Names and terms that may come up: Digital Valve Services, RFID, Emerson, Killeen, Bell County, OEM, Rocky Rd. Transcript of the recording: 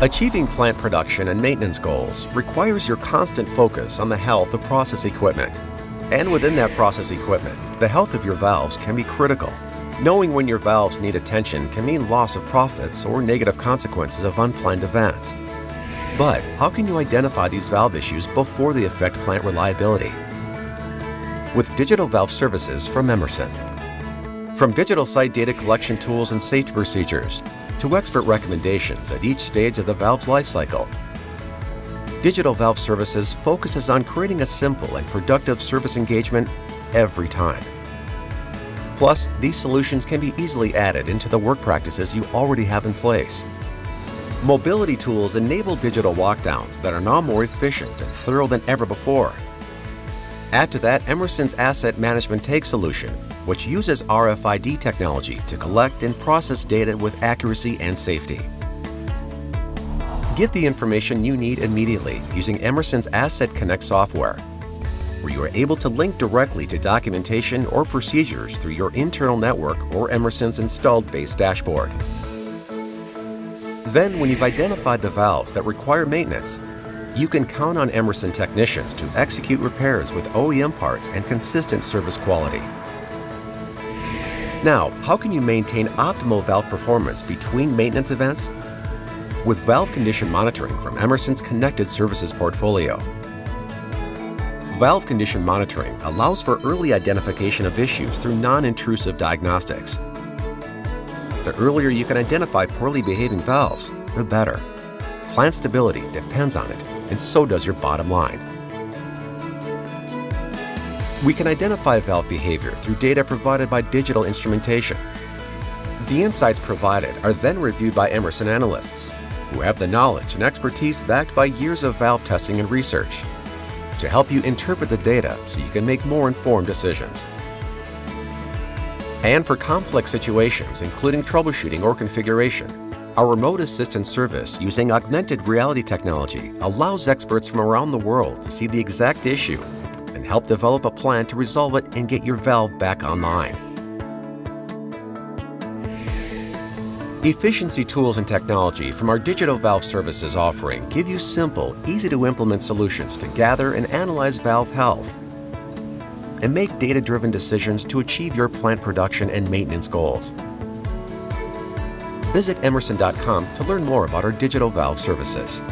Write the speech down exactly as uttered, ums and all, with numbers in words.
Achieving plant production and maintenance goals requires your constant focus on the health of process equipment. And within that process equipment, the health of your valves can be critical. Knowing when your valves need attention can mean loss of profits or negative consequences of unplanned events. But how can you identify these valve issues before they affect plant reliability? With digital valve services from Emerson. From digital site data collection tools and safety procedures, to expert recommendations at each stage of the valve's life cycle. Digital Valve Services focuses on creating a simple and productive service engagement every time. Plus, these solutions can be easily added into the work practices you already have in place. Mobility tools enable digital walkdowns that are now more efficient and thorough than ever before. Add to that Emerson's Asset Management Tag solution, which uses R F I D technology to collect and process data with accuracy and safety. Get the information you need immediately using Emerson's Asset Connect software, where you are able to link directly to documentation or procedures through your internal network or Emerson's installed base dashboard. Then, when you've identified the valves that require maintenance, you can count on Emerson technicians to execute repairs with O E M parts and consistent service quality. Now, how can you maintain optimal valve performance between maintenance events? With valve condition monitoring from Emerson's Connected Services portfolio. Valve condition monitoring allows for early identification of issues through non-intrusive diagnostics. The earlier you can identify poorly behaving valves, the better. Plant stability depends on it, and so does your bottom line. We can identify valve behavior through data provided by digital instrumentation. The insights provided are then reviewed by Emerson analysts, who have the knowledge and expertise backed by years of valve testing and research, to help you interpret the data so you can make more informed decisions. And for complex situations, including troubleshooting or configuration, our remote assistance service using augmented reality technology allows experts from around the world to see the exact issue and help develop a plan to resolve it and get your valve back online. Efficiency tools and technology from our digital valve services offering give you simple, easy-to-implement solutions to gather and analyze valve health and make data-driven decisions to achieve your plant production and maintenance goals. Visit Emerson dot com to learn more about our digital valve services.